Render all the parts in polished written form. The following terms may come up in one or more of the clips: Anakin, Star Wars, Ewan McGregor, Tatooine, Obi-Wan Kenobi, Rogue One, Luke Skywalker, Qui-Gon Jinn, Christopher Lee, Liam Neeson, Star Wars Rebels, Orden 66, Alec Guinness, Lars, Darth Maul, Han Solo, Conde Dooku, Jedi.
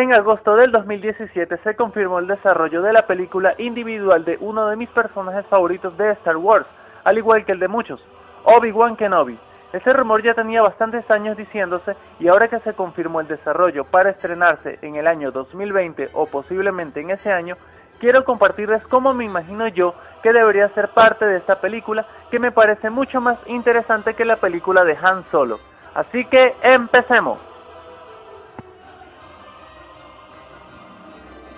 En agosto del 2017 se confirmó el desarrollo de la película individual de uno de mis personajes favoritos de Star Wars, al igual que el de muchos, Obi-Wan Kenobi. Ese rumor ya tenía bastantes años diciéndose y ahora que se confirmó el desarrollo para estrenarse en el año 2020 o posiblemente en ese año, quiero compartirles cómo me imagino yo que debería ser parte de esta película, que me parece mucho más interesante que la película de Han Solo. Así que empecemos.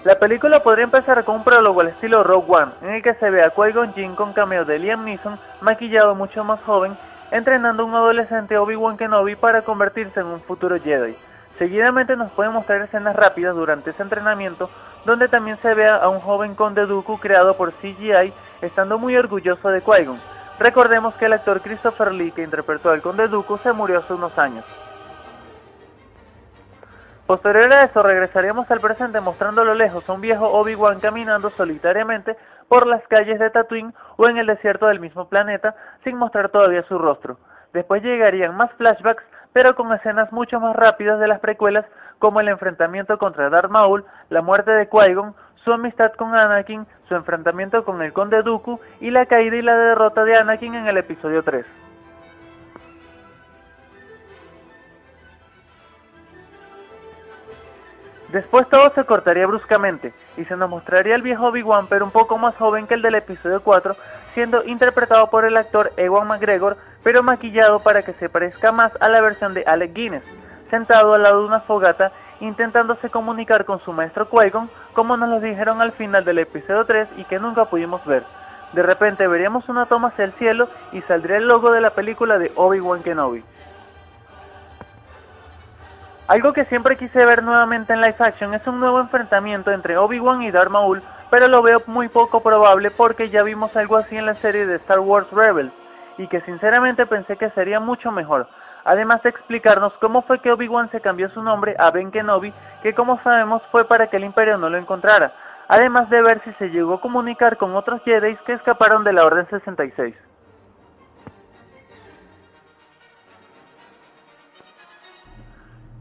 La película podría empezar con un prólogo al estilo Rogue One, en el que se ve a Qui-Gon Jinn con cameo de Liam Neeson, maquillado mucho más joven, entrenando a un adolescente Obi-Wan Kenobi para convertirse en un futuro Jedi. Seguidamente nos pueden mostrar escenas rápidas durante ese entrenamiento, donde también se ve a un joven Conde Dooku creado por CGI, estando muy orgulloso de Qui-Gon. Recordemos que el actor Christopher Lee, que interpretó al Conde Dooku, se murió hace unos años. Posterior a eso regresaríamos al presente mostrando a lo lejos a un viejo Obi-Wan caminando solitariamente por las calles de Tatooine o en el desierto del mismo planeta sin mostrar todavía su rostro. Después llegarían más flashbacks pero con escenas mucho más rápidas de las precuelas como el enfrentamiento contra Darth Maul, la muerte de Qui-Gon, su amistad con Anakin, su enfrentamiento con el Conde Dooku y la caída y la derrota de Anakin en el episodio 3. Después todo se cortaría bruscamente y se nos mostraría el viejo Obi-Wan pero un poco más joven que el del episodio 4, siendo interpretado por el actor Ewan McGregor pero maquillado para que se parezca más a la versión de Alec Guinness, sentado al lado de una fogata intentándose comunicar con su maestro Qui-Gon como nos lo dijeron al final del episodio 3 y que nunca pudimos ver. De repente veríamos una toma hacia el cielo y saldría el logo de la película de Obi-Wan Kenobi. Algo que siempre quise ver nuevamente en live action es un nuevo enfrentamiento entre Obi-Wan y Darth Maul, pero lo veo muy poco probable porque ya vimos algo así en la serie de Star Wars Rebels, y que sinceramente pensé que sería mucho mejor, además de explicarnos cómo fue que Obi-Wan se cambió su nombre a Ben Kenobi, que como sabemos fue para que el Imperio no lo encontrara, además de ver si se llegó a comunicar con otros Jedi que escaparon de la Orden 66.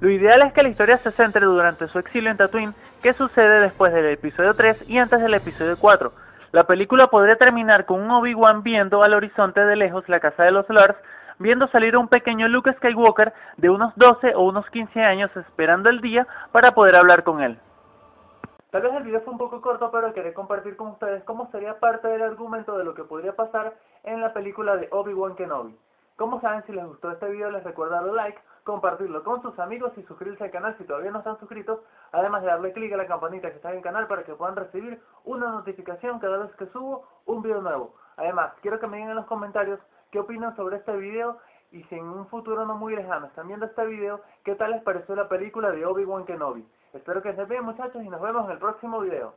Lo ideal es que la historia se centre durante su exilio en Tatooine, que sucede después del episodio 3 y antes del episodio 4. La película podría terminar con un Obi-Wan viendo al horizonte de lejos la casa de los Lars, viendo salir a un pequeño Luke Skywalker de unos 12 o unos 15 años esperando el día para poder hablar con él. Tal vez el video fue un poco corto, pero quería compartir con ustedes cómo sería parte del argumento de lo que podría pasar en la película de Obi-Wan Kenobi. Como saben, si les gustó este video les recuerdo darle like, compartirlo con sus amigos y suscribirse al canal si todavía no están suscritos, además de darle clic a la campanita que está en el canal para que puedan recibir una notificación cada vez que subo un video nuevo. Además, quiero que me digan en los comentarios qué opinan sobre este video y si en un futuro no muy lejano están viendo este video, ¿qué tal les pareció la película de Obi-Wan Kenobi? Espero que estén bien, muchachos, y nos vemos en el próximo video.